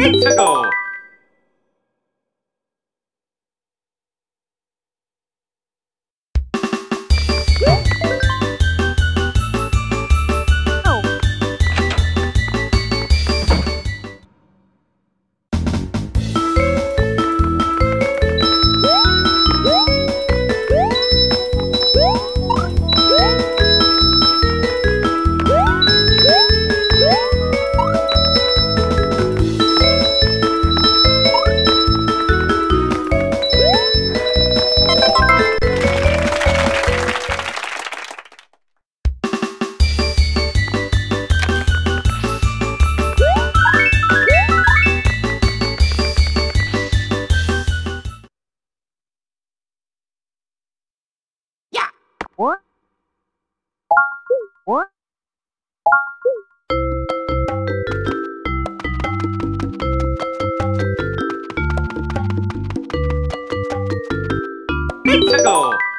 minutes ago. Let's go!